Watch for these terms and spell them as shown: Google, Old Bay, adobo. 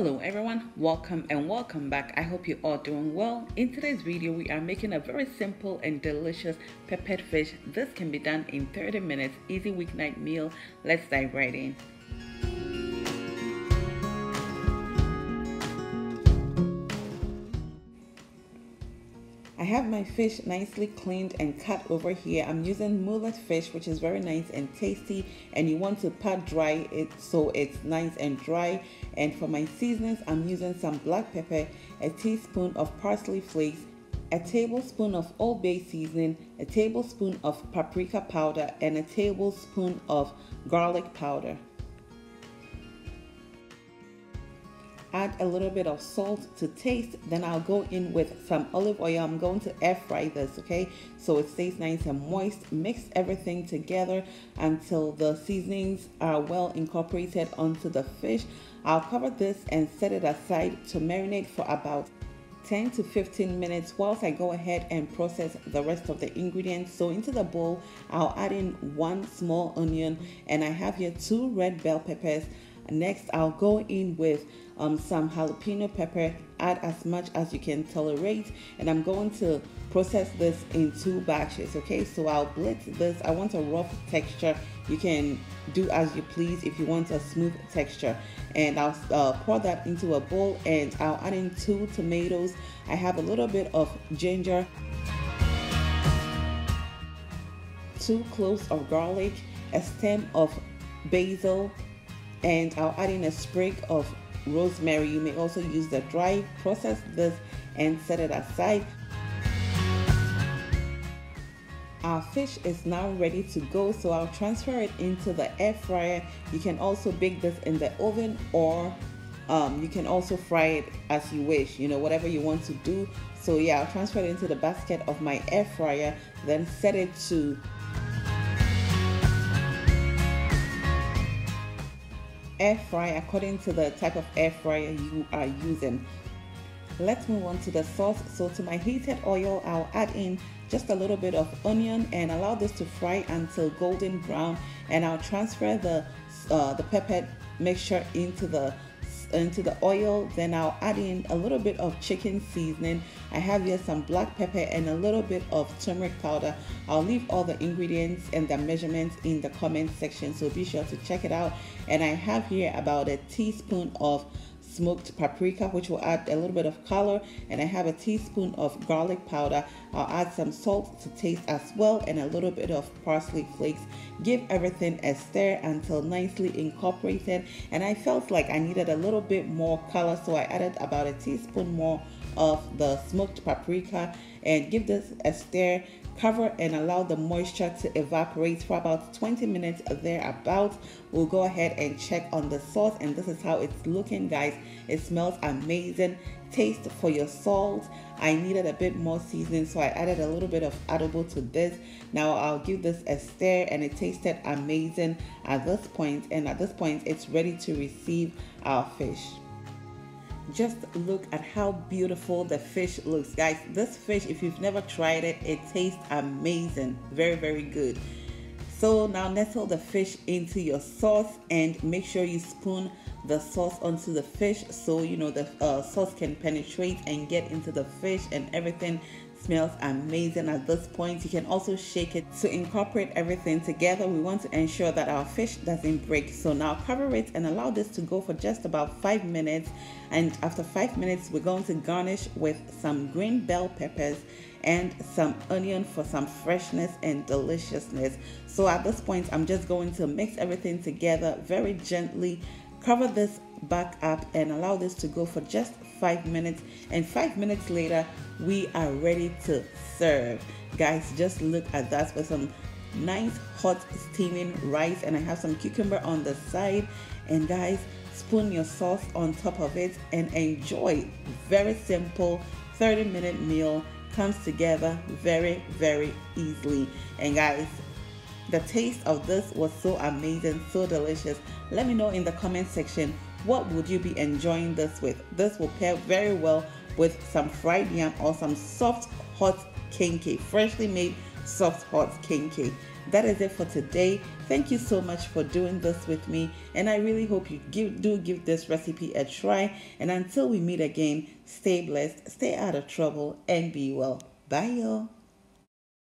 Hello everyone, welcome back. I hope you're all doing well. In today's video we are making a very simple and delicious peppered fish. This can be done in 30 minutes, easy weeknight meal. Let's dive right in. I have my fish nicely cleaned and cut over here. I'm using mullet fish, which is very nice and tasty, and you want to pat dry it so it's nice and dry. And for my seasonings, I'm using some black pepper, a teaspoon of parsley flakes, a tablespoon of Old Bay seasoning, a tablespoon of paprika powder, and a tablespoon of garlic powder. Add a little bit of salt to taste. Then I'll go in with some olive oil. I'm going to air fry this, okay, so it stays nice and moist. Mix everything together until the seasonings are well incorporated onto the fish. I'll cover this and set it aside to marinate for about 10 to 15 minutes whilst I go ahead and process the rest of the ingredients. So into the bowl I'll add in one small onion, and I have here two red bell peppers. Next, I'll go in with some jalapeno pepper. Add as much as you can tolerate, and I'm going to process this in two batches, okay? So I'll blitz this. I want a rough texture. You can do as you please if you want a smooth texture. And I'll pour that into a bowl, and I'll add in two tomatoes. I have a little bit of ginger, two cloves of garlic, a stem of basil, and I'll add in a sprig of rosemary. You may also use the dry. Process this and set it aside. Our fish is now ready to go, so I'll transfer it into the air fryer. You can also bake this in the oven, or you can also fry it as you wish, you know, whatever you want to do. So yeah, I'll transfer it into the basket of my air fryer, then set it to air fry according to the type of air fryer you are using. Let's move on to the sauce. So to my heated oil, I'll add in just a little bit of onion and allow this to fry until golden brown, and I'll transfer the peppered mixture into the oil. Then I'll add in a little bit of chicken seasoning. I have here some black pepper and a little bit of turmeric powder. I'll leave all the ingredients and the measurements in the comment section, so be sure to check it out. And I have here about a teaspoon of smoked paprika, which will add a little bit of color, and I have a teaspoon of garlic powder. I'll add some salt to taste as well, and a little bit of parsley flakes. Give everything a stir until nicely incorporated, and I felt like I needed a little bit more color, so I added about a teaspoon more of the smoked paprika, and give this a stir. Cover and allow the moisture to evaporate for about 20 minutes thereabouts. We'll go ahead and check on the sauce, and this is how it's looking, guys. It smells amazing. Taste for your salt. I needed a bit more seasoning, so I added a little bit of adobo to this. Now I'll give this a stir, and it tasted amazing at this point, and at this point it's ready to receive our fish. Just look at how beautiful the fish looks, guys. This fish, if you've never tried it, it tastes amazing. Very good. So now nestle the fish into your sauce, and make sure you spoon the sauce onto the fish, so you know the sauce can penetrate and get into the fish, and everything smells amazing at this point. You can also shake it to incorporate everything together. We want to ensure that our fish doesn't break. So now cover it and allow this to go for just about 5 minutes, and after 5 minutes we're going to garnish with some green bell peppers and some onion for some freshness and deliciousness. So at this point I'm just going to mix everything together very gently. Cover this back up and allow this to go for just 5 minutes, and 5 minutes later we are ready to serve. Guys, just look at that, with some nice hot steaming rice, and I have some cucumber on the side. And guys, spoon your sauce on top of it and enjoy. Very simple 30-minute meal, comes together very easily. And guys, the taste of this was so amazing, so delicious. Let me know in the comment section, what would you be enjoying this with? This will pair very well with some fried yam or some soft hot king cake, freshly made soft hot king cake. that is it for today. Thank you so much for doing this with me, and I really hope you do give this recipe a try. And until we meet again, stay blessed, stay out of trouble, and be well. Bye, y'all.